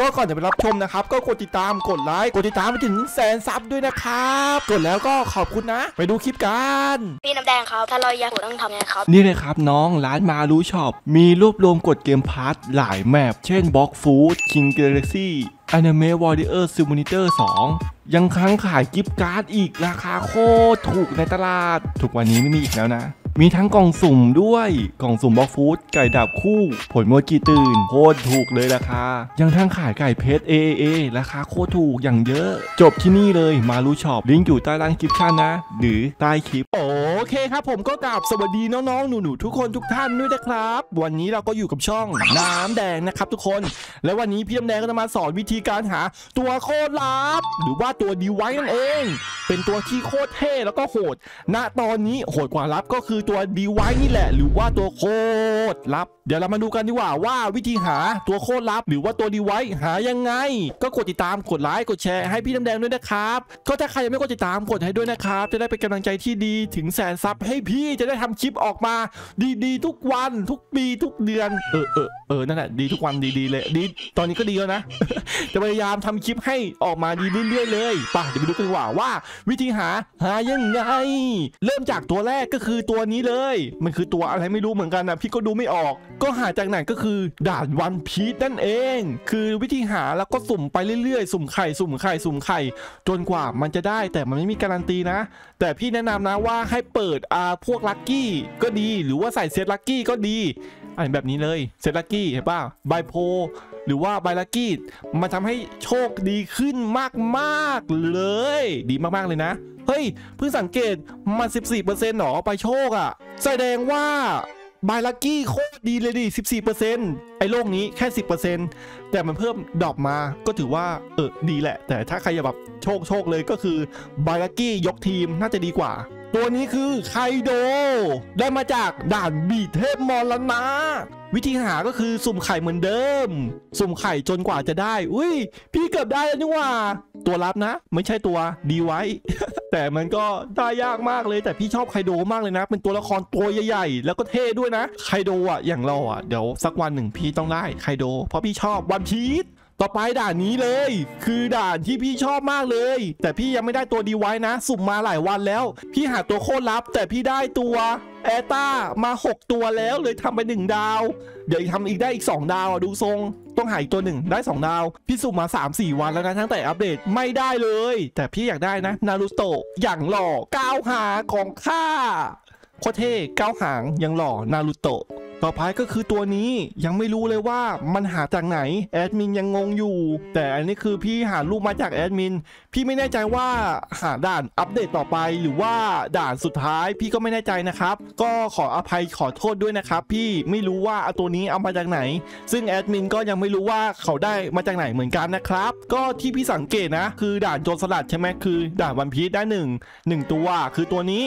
ก็ก่อนจะไปรับชมนะครับก็กดติดตามกดไลค์กดติดตามไปถึงแสนซับด้วยนะครับกดแล้วก็ขอบคุณนะไปดูคลิปกันพี่น้ำแดงครับถ้าเราอยากกดต้องทำไงครับนี่เลยครับน้องร้านมารู้ช็อปมีรวบรวมกดเกมพาร์ทหลายแมปเช่นบล็อกฟู้ดคิงเกอร์ซี่Anime Warriors Simulator 2 ยังค้างขายกิฟต์การ์ดอีกราคาโคตรถูกในตลาดถูกวันนี้ไม่มีอีกแล้วนะมีทั้งกล่องสุ่มด้วยกล่องสุ่มบล็อกฟู้ดไก่ดับคู่ผลโมจิตื่นโคตรถูกเลยราคายังทั้งขายไก่เพชร AAA ราคาโคตรถูกอย่างเยอะจบที่นี่เลยมารู้ช็อปลิงก์อยู่ใต้ล่างคลิปชั้นนะหรือใต้คลิปโอเคครับผมก็กราบสวัสดีน้องๆหนูๆทุกคนทุกท่านด้วยนะครับวันนี้เราก็อยู่กับช่องน้ำแดงนะครับทุกคนและวันนี้พี่น้ำแดงก็จะมาสอนวิธีการหาตัวโคตรลับหรือว่าตัวดีไวซ์นั่นเองเป็นตัวที่โคตรเท่แล้วก็โหดณตอนนี้โหดกว่าลับก็คือตัวดีไวซ์นี่แหละหรือว่าตัวโคตรลับเดี๋ยวเรามาดูกันดีกว่าว่าวิธีหาตัวโคตรลับหรือว่าตัวดีไวซ์หายังไงก็กดติดตามกดไลค์กดแชร์ให้พี่น้ำแดงด้วยนะครับก็ถ้าใครยังไม่กดติดตามกดให้ด้วยนะครับจะได้เป็นกำลังใจที่ดีถึงแสนซับให้พี่จะได้ทำคลิปออกมาดีๆทุกวันทุกปีทุกเดือนนั่นแหละดีทุกวันดีๆเลยดีตอนนี้ก็ดีแล้วนะ จะพยายามทำคลิปให้ออกมาดีเรื่อยๆเลยป่ะเดี๋ยวไปดูกันดีกว่าว่าวิธีหายังไงเริ่มจากตัวแรกก็คือตัวนี้เลยมันคือตัวอะไรไม่รู้เหมือนกันนะพี่ก็ดูไม่ออกก็หาจากไหนก็คือด่านวันพีชนั่นเองคือวิธีหาแล้วก็สุ่มไปเรื่อยๆสุ่มไข่จนกว่ามันจะได้แต่มันไม่มีการันตีนะแต่พี่แนะนำนะว่าให้เปิดพวกลัคกี้ก็ดีหรือว่าใส่เซตลัคกี้ก็ดีอะไรแบบนี้เลยเซตลัคกี้เห็นป่ะใบโพหรือว่าใบลัคกี้มันทำให้โชคดีขึ้นมากๆเลยดีมากๆเลยนะเฮ้ยเพิ่งสังเกตมัน 14% หนอไปโชคอ่ะแสดงว่าใบลัคกี้โคตรดีเลยดิ 14% ไอ้โลกนี้แค่ 10% แต่มันเพิ่มดรอปมาก็ถือว่าดีแหละแต่ถ้าใครแบบโชคเลยก็คือใบลัคกี้ยกทีมน่าจะดีกว่าตัวนี้คือไคโดได้มาจากด่านบีเทพมรณะวิธีหาก็คือสุ่มไข่เหมือนเดิมสุ่มไข่จนกว่าจะได้อุ้ยพี่เกือบได้แล้วนี่ว่าตัวลับนะไม่ใช่ตัวดีไว้ แต่มันก็ได้ยากมากเลยแต่พี่ชอบไคโดมากเลยนะเป็นตัวละครตัวใหญ่ๆแล้วก็เท่ด้วยนะไคโดอ่ะอย่างเราอ่ะเดี๋ยวสักวันหนึ่งพี่ต้องได้ไคโดเพราะพี่ชอบวันพีชต่อไปด่านนี้เลยคือด่านที่พี่ชอบมากเลยแต่พี่ยังไม่ได้ตัวดีไว้นะสุ่มมาหลายวันแล้วพี่หาตัวโคตรลับแต่พี่ได้ตัวแอต้ามา6ตัวแล้วเลยทำไป1ดาวเดี๋ยวทำอีกได้อีก2ดาวดูทรงต้องหาอีกตัว1ได้2ดาวพี่สุ่มมา 3-4 วันแล้วนะตั้งแต่อัปเดตไม่ได้เลยแต่พี่อยากได้นะนารูโตะอย่างหล่อก้าวหาของข้าโคตรเท่ก้าวหางยังหล่อนารูโตะต่อไปก็คือตัวนี้ยังไม่รู้เลยว่ามันหาจากไหนแอดมินยังงงอยู่แต่อันนี้คือพี่หารูปมาจากแอดมินพี่ไม่แน่ใจว่าหาด่านอัปเดตต่อไปหรือว่าด่านสุดท้ายพี่ก็ไม่แน่ใจนะครับก็ขออภัยขอโทษด้วยนะครับพี่ไม่รู้ว่าตัวนี้เอามาจากไหนซึ่งแอดมินก็ยังไม่รู้ว่าเขาได้มาจากไหนเหมือนกันนะครับก็ที่พี่สังเกตนะคือด่านโจรสลัดใช่ไหมคือด่านวันพีชได้หนึ่งตัวคือตัวนี้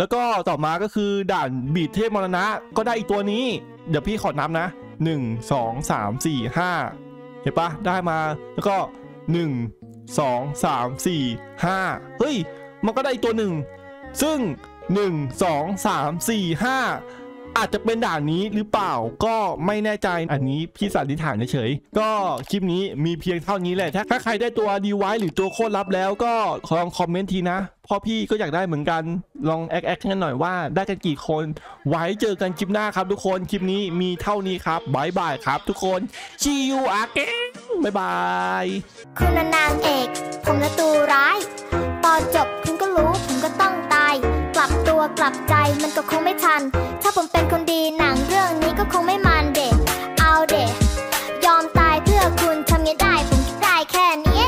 แล้วก็ต่อมาก็คือด่านบีดเทพมรณะก็ได้อีกตัวนี้เดี๋ยวพี่ขอนับนะ1 2 3 4 5เห็นปะได้มาแล้วก็1 2 3 4 5เฮ้ยมันก็ได้อีกตัวหนึ่งซึ่ง1 2 3 4 5อาจจะเป็นด่านนี้หรือเปล่าก็ไม่แน่ใจอันนี้พี่สันนิษฐานเฉยๆก็คลิปนี้มีเพียงเท่านี้แหละถ้าใครได้ตัวดีไวซ์หรือตัวโคตรลับแล้วก็ลองคอมเมนต์ทีนะเพราะพี่ก็อยากได้เหมือนกันลองแอคกันหน่อยว่าได้กันกี่คนไว้เจอกันคลิปหน้าครับทุกคนคลิปนี้มีเท่านี้ครับบายบายครับทุกคนชิวอาเก้บายบายคุณนางเอกผมและตัวร้ายตอนจบคุณก็รู้ผมก็ต้องตายกลับตัวกลับใจมันก็คงไม่ทันถ้าผมเป็นคนดีหนังเรื่องนี้ก็คงไม่มันเด็กเอาเด็กยอมตายเพื่อคุณทำยังได้ผมได้แค่นี้